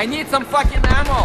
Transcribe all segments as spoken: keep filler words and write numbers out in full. I need some fucking ammo!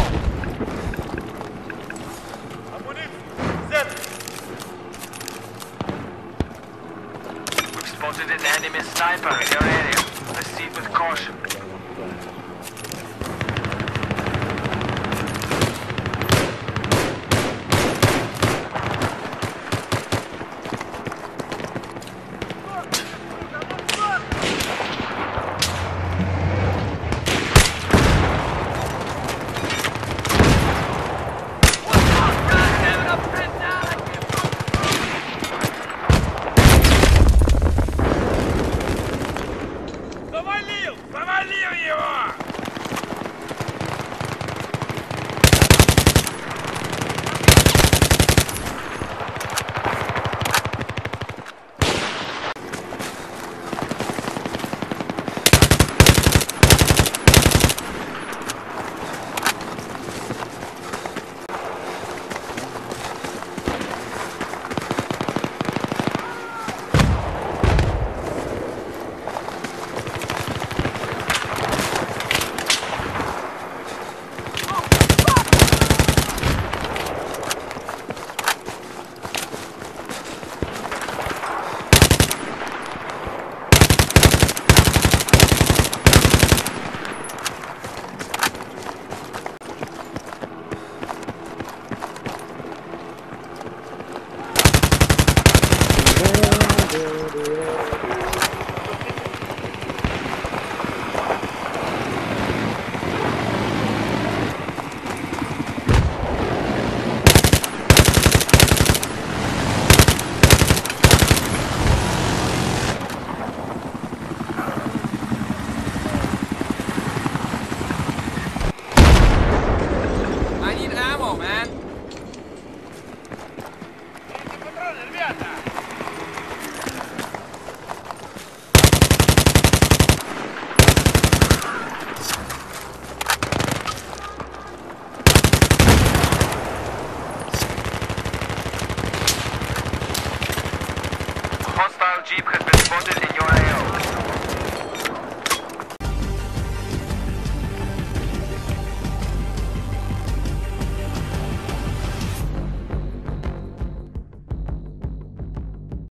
Jeep has